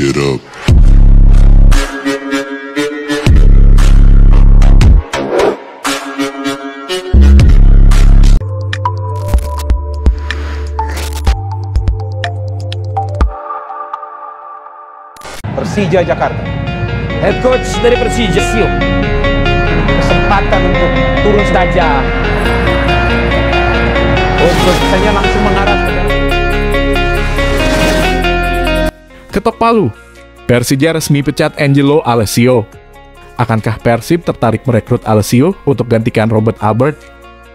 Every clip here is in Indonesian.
shit up. Persija Jakarta, head coach dari Persija, Alessio, kesempatan untuk turun saja. Untuk saya langsung mengarah. Ketok palu, Persija resmi pecat Angelo Alessio. Akankah Persib tertarik merekrut Alessio untuk gantikan Robert Albert?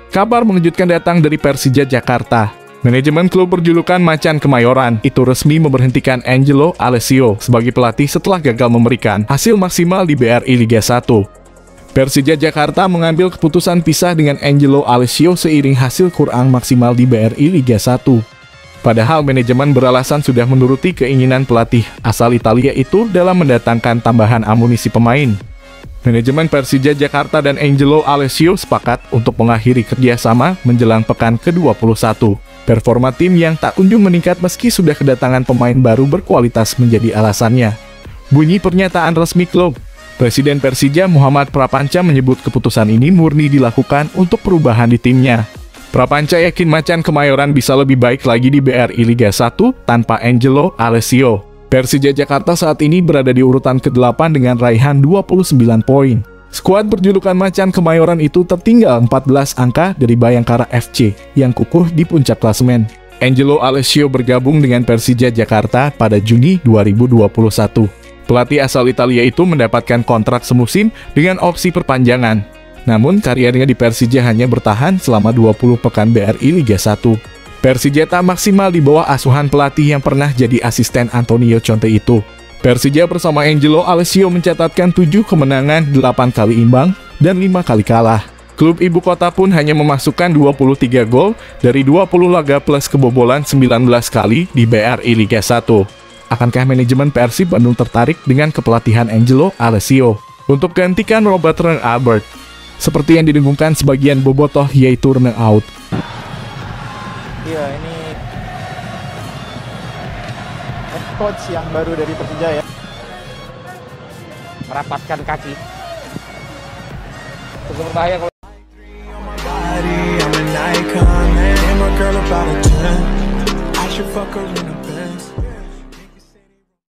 Kabar mengejutkan datang dari Persija Jakarta. Manajemen klub berjulukan Macan Kemayoran itu resmi memberhentikan Angelo Alessio sebagai pelatih setelah gagal memberikan hasil maksimal di BRI Liga 1. Persija Jakarta mengambil keputusan pisah dengan Angelo Alessio seiring hasil kurang maksimal di BRI Liga 1. Padahal manajemen beralasan sudah menuruti keinginan pelatih asal Italia itu dalam mendatangkan tambahan amunisi pemain. Manajemen Persija Jakarta dan Angelo Alessio sepakat untuk mengakhiri kerjasama menjelang pekan ke-21. Performa tim yang tak kunjung meningkat meski sudah kedatangan pemain baru berkualitas menjadi alasannya. Bunyi pernyataan resmi klub. Presiden Persija Muhammad Prapanca menyebut keputusan ini murni dilakukan untuk perubahan di timnya. Prapanca yakin Macan Kemayoran bisa lebih baik lagi di BRI Liga 1 tanpa Angelo Alessio. Persija Jakarta saat ini berada di urutan ke-8 dengan raihan 29 poin. Skuad berjulukan Macan Kemayoran itu tertinggal 14 angka dari Bayangkara FC yang kukuh di puncak klasemen. Angelo Alessio bergabung dengan Persija Jakarta pada Juni 2021. Pelatih asal Italia itu mendapatkan kontrak semusim dengan opsi perpanjangan. Namun, karirnya di Persija hanya bertahan selama 20 pekan BRI Liga 1. Persija tak maksimal di bawah asuhan pelatih yang pernah jadi asisten Antonio Conte itu. Persija bersama Angelo Alessio mencatatkan 7 kemenangan, 8 kali imbang, dan 5 kali kalah. Klub ibu kota pun hanya memasukkan 23 gol dari 20 laga plus kebobolan 19 kali di BRI Liga 1. Akankah manajemen Persib Bandung tertarik dengan kepelatihan Angelo Alessio untuk gantikan Robert Albert? Seperti yang didengungkan sebagian Bobotoh, yaitu turnout. Iya, ini head coach yang baru dari Persija ya. Merapatkan kaki. Cukup berbahaya kalau...